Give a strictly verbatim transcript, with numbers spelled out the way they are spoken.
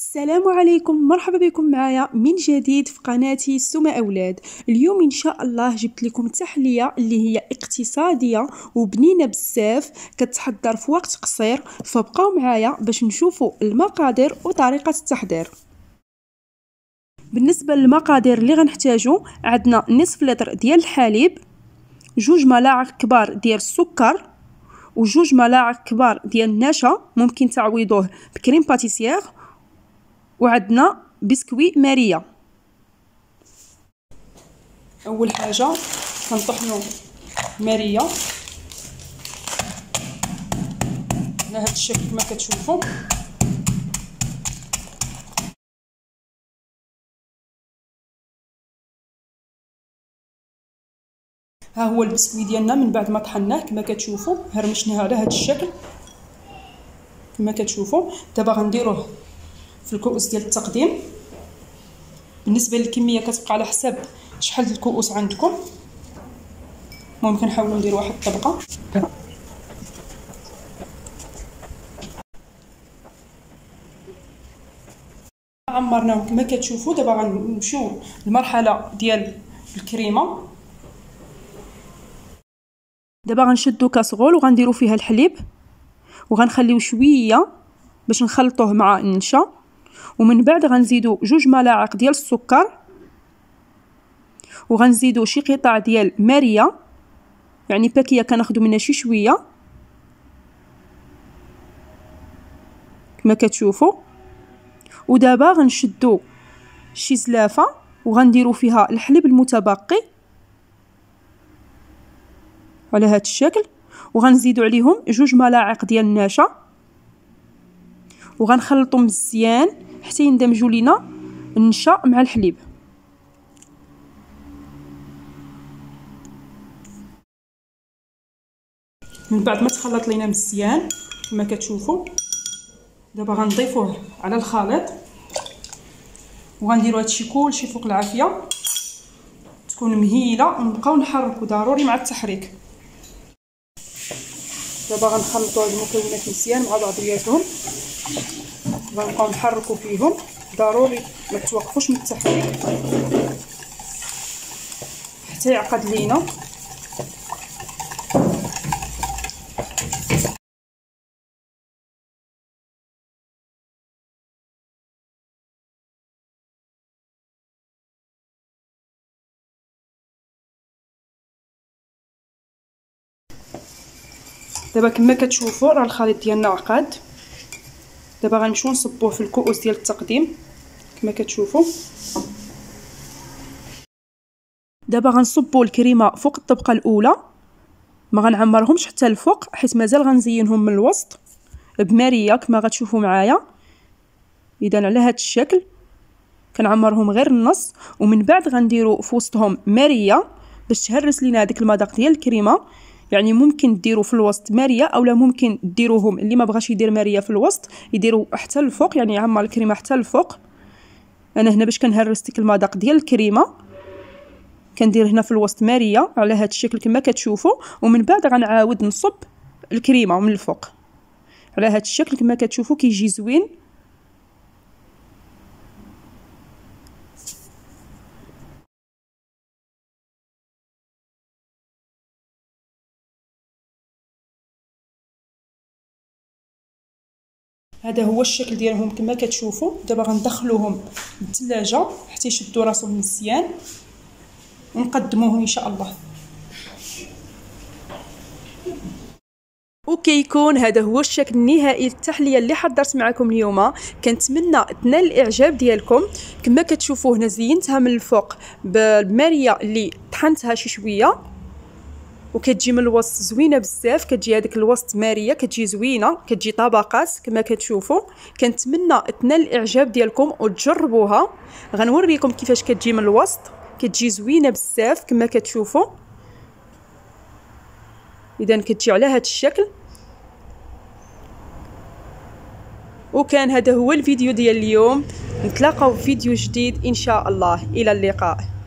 السلام عليكم، مرحبا بكم معايا من جديد في قناتي سما اولاد. اليوم ان شاء الله جبت لكم تحليه اللي هي اقتصاديه وبنينه بزاف، كتحضر في وقت قصير، فبقاو معايا باش نشوفوا المقادير وطريقه التحضير. بالنسبه للمقادير اللي غنحتاجو، عندنا نصف لتر ديال الحليب، جوج ملاعق كبار ديال السكر، وجوج ملاعق كبار ديال النشا ممكن تعويضوه بكريم باتيسيير، وعندنا بسكوي ماريا. اول حاجه كنطحنوا ماريا على هذا الشكل كما كتشوفوا. ها هو البسكوي ديالنا من بعد ما طحناه كما كتشوفوا، هرمشناه على هذا الشكل كما كتشوفوا. دابا غنديروه في الكؤوس ديال التقديم. بالنسبه للكميه كتبقى على حساب شحال الكؤوس عندكم، ممكن نحاولوا ندير واحد الطبقه. عمرناهم كما كتشوفوا. دابا غنمشيو للمرحله ديال الكريمه. دابا غنشدو كاسرول وغنديرو فيها الحليب وغنخليو شويه باش نخلطوه مع النشا، ومن بعد غنزيدو جوج ملاعق ديال السكر، وغنزيدو شي قطع ديال ماريا، يعني باكيه كناخدو منها شي شويه كما كتشوفوا. ودابا غنشدو شي زلافه وغنديرو فيها الحليب المتبقي على هذا الشكل، وغنزيدو عليهم جوج ملاعق ديال النشا، وغنخلطو مزيان حتى يندمجوا لينا النشا مع الحليب. من بعد ما تخلط لينا مزيان كما كتشوفوا، دابا غنضيفوه على الخليط وغنديرو هادشي كلشي فوق العافيه، تكون مهيله، ونبقاو نحركو ضروري مع التحريك. دابا غنخلطو هاد المكونات مزيان مع بعضياتهم، غنبقاو نحركو فيهم ضروري ما توقفوش من التحريك حتى يعقد لينا. دابا كما كتشوفوا راه الخليط ديالنا عقد. دابا غنمشيو نصبوه في الكؤوس ديال التقديم كما كتشوفوا. دابا غنصبوا الكريمه فوق الطبقه الاولى، ما غنعمرهمش حتى الفوق حيت مازال غنزينهم من الوسط بماريه كما غتشوفوا معايا. اذا على هذا الشكل كنعمرهم غير النص، ومن بعد غنديروا في وسطهم ماريه باش تهرس لينا هذيك المذاق ديال الكريمه. يعني ممكن ديروا في الوسط ماريه، اولا ممكن ديروهم اللي ما بغاش يدير ماريه في الوسط يديروا حتى الفوق، يعني يعمر الكريمه حتى الفوق. انا هنا باش كنهرس ديك المذاق ديال الكريمه كندير هنا في الوسط ماريه على هذا الشكل كما كتشوفوا، ومن بعد غنعاود نصب الكريمه من الفوق على هذا الشكل كما كتشوفوا. كيجي زوين. هذا هو الشكل ديالهم كما كتشوفوا. دابا غندخلوهم للثلاجه حتى يشدوا راسهم مزيان ونقدموهم ان شاء الله. وكيكون هذا هو الشكل النهائي للتحليه اللي حضرت معكم اليوم. كنتمنى تنال الاعجاب ديالكم. كما كتشوفوا هنا زينتها من الفوق بالماريه اللي طحنتها شي شويه، وكتجي من الوسط زوينه بزاف، كتجي هذيك الوسط ماريه، كتجي زوينه، كتجي طبقات كما كتشوفوا. كنتمنى تنال الاعجاب ديالكم وتجربوها. غنوريكم كيفاش كتجي من الوسط، كتجي زوينه بزاف كما كتشوفوا. اذا كتجي على هذا الشكل. وكان هذا هو الفيديو ديال اليوم. نتلاقاو في فيديو جديد ان شاء الله. الى اللقاء.